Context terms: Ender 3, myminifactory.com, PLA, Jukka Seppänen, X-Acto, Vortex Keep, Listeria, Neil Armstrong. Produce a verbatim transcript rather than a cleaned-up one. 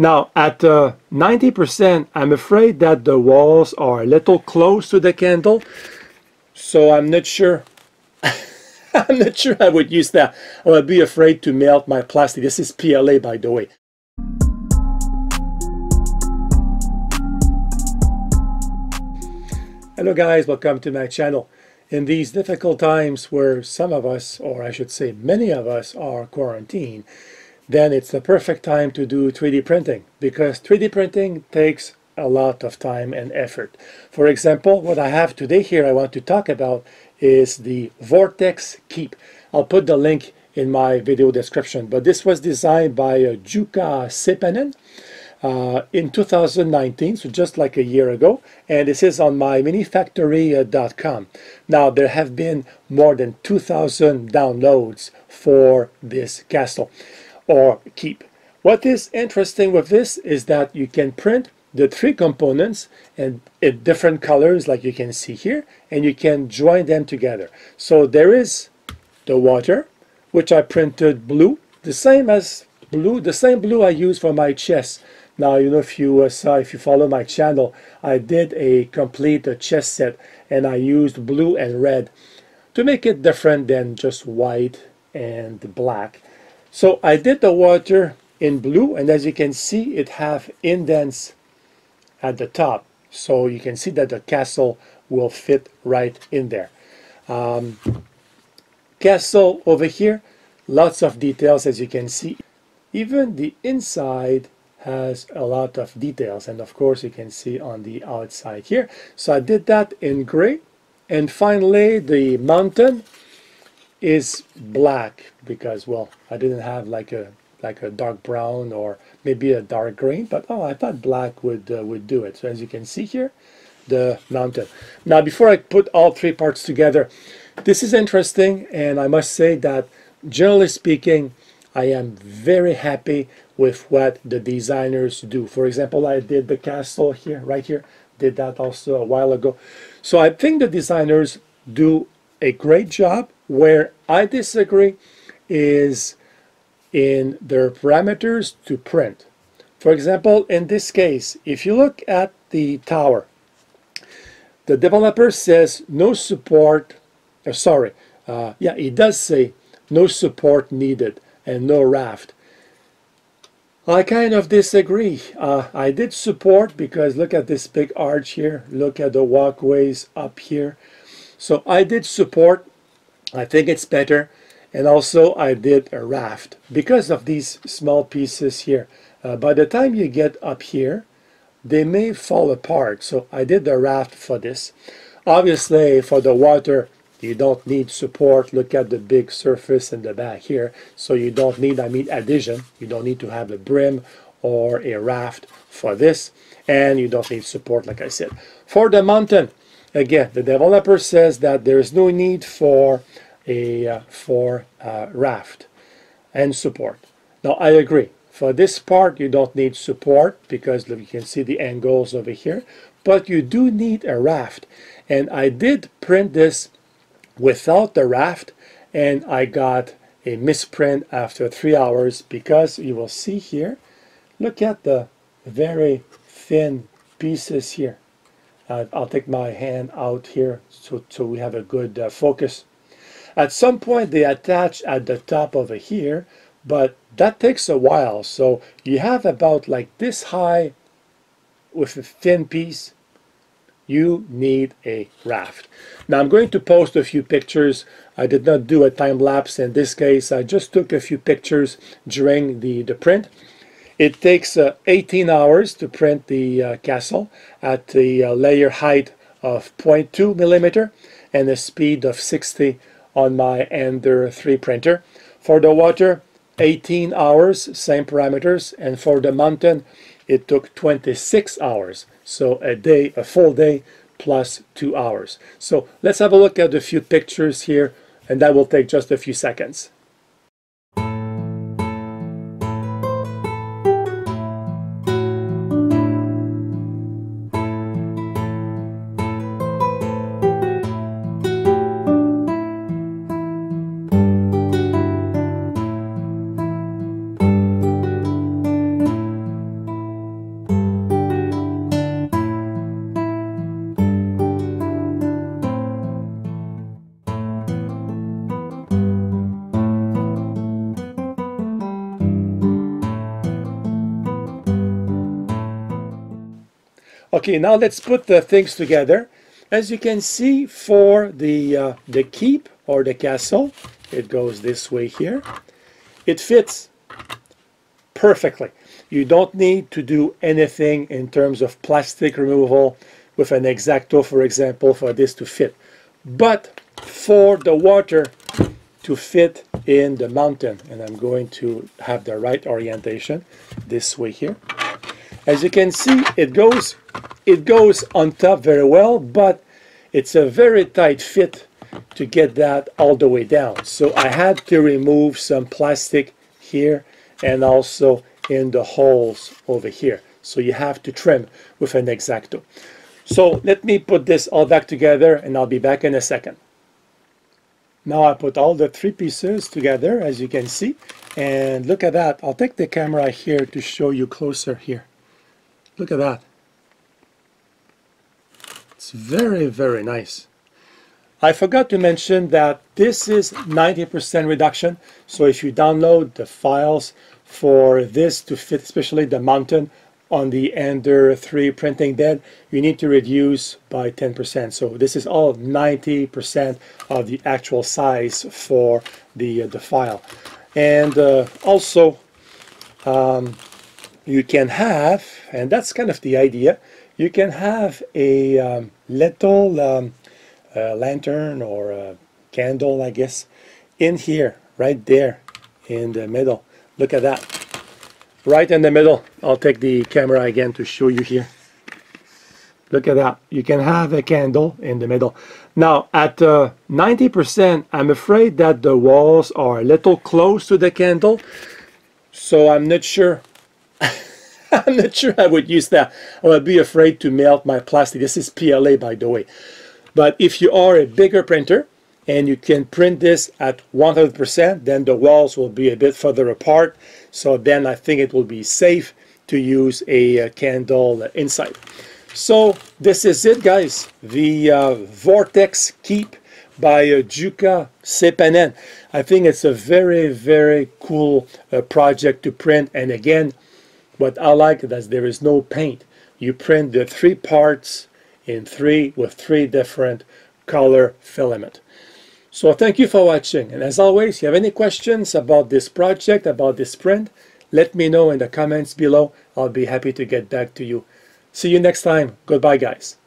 Now at uh, ninety percent, I'm afraid that the walls are a little close to the candle, so I'm not sure. I'm not sure I would use that. I would be afraid to melt my plastic. This is P L A, by the way. Hello guys, welcome to my channel. In these difficult times where some of us, or I should say many of us, are quarantined, then it's the perfect time to do three D printing, because three D printing takes a lot of time and effort. For example, what I have today here I want to talk about is the Vortex Keep. I'll put the link in my video description, but this was designed by uh, Jukka Seppänen uh, in two thousand nineteen, so just like a year ago, and this is on my minifactory dot com. Now, there have been more than two thousand downloads for this castle or keep. What is interesting with this is that you can print the three components and in different colors, like you can see here, and you can join them together. So there is the water, which I printed blue, the same as blue, the same blue I use for my chest. Now, you know, if you uh, saw, if you follow my channel, I did a complete uh, chess set, and I used blue and red to make it different than just white and black. So I did the water in blue, and as you can see, it have indents at the top, so you can see that the castle will fit right in there. Um, castle over here, lots of details, as you can see. Even the inside has a lot of details, and of course you can see on the outside here. So I did that in gray, and finally the mountain is black, because, well, I didn't have like a like a dark brown or maybe a dark green, but oh, I thought black would uh, would do it. So as you can see here, the mountain. Now, before I put all three parts together, this is interesting, and I must say that generally speaking, I am very happy with what the designers do. For example, I did the castle here, right here, did that also a while ago. So I think the designers do a great job. Where I disagree is in their parameters to print. For example, in this case, if you look at the tower, the developer says no support, uh, sorry, uh, yeah, he does say no support needed and no raft. I kind of disagree. Uh, I did support, because look at this big arch here, look at the walkways up here. So I did support, I think it's better. And also I did a raft because of these small pieces here. Uh, by the time you get up here, they may fall apart, so I did the raft for this. Obviously for the water, you don't need support. Look at the big surface in the back here, so you don't need, I mean, addition. You don't need to have a brim or a raft for this, and you don't need support, like I said. For the mountain, again, the developer says that there is no need for a uh, for uh, raft and support. Now I agree, for this part you don't need support, because you can see the angles over here, but you do need a raft, and I did print this without the raft, and I got a misprint after three hours, because you will see here, look at the very thin pieces here. uh, I'll take my hand out here so, so we have a good uh, focus. At some point they attach at the top over here, but that takes a while, so you have about like this high with a thin piece. You need a raft. Now I'm going to post a few pictures. I did not do a time lapse in this case. I just took a few pictures during the, the print. It takes uh, eighteen hours to print the uh, castle at the uh, layer height of zero point two millimeter and a speed of sixty on my Ender three printer. For the water, eighteen hours, same parameters, and for the mountain it took twenty-six hours, so a day, a full day plus two hours. So let's have a look at a few pictures here, and that will take just a few seconds. Okay, now let's put the things together. As you can see, for the uh, the keep or the castle, it goes this way here. It fits perfectly. You don't need to do anything in terms of plastic removal with an X-Acto, for example, for this to fit. But for the water to fit in the mountain, and I'm going to have the right orientation this way here. As you can see, it goes it goes on top very well, but it's a very tight fit to get that all the way down. So I had to remove some plastic here and also in the holes over here. So you have to trim with an X-Acto. So let me put this all back together and I'll be back in a second. Now I put all the three pieces together, as you can see, and look at that. I'll take the camera here to show you closer here. Look at that. It's very, very nice. I forgot to mention that this is ninety percent reduction, so if you download the files for this to fit, especially the mountain on the Ender three printing bed, you need to reduce by ten percent. So this is all ninety percent of the actual size for the, uh, the file. And uh, also um, you can have, and that's kind of the idea, you can have a um, little um, a lantern or a candle, I guess, in here, right there in the middle. Look at that, right in the middle. I'll take the camera again to show you here. Look at that, you can have a candle in the middle. Now at uh, ninety percent, I'm afraid that the walls are a little close to the candle, so I'm not sure I'm not sure I would use that. I would be afraid to melt my plastic. This is P L A, by the way. But if you are a bigger printer and you can print this at one hundred percent, then the walls will be a bit further apart. So then I think it will be safe to use a candle inside. So this is it, guys. The uh, Vortex Keep by uh, Jukka Seppänen. I think it's a very, very cool uh, project to print. And again, what I like is that there is no paint. You print the three parts in three with three different color filament. So thank you for watching, and as always, if you have any questions about this project, about this print, let me know in the comments below. I'll be happy to get back to you. See you next time. Goodbye, guys.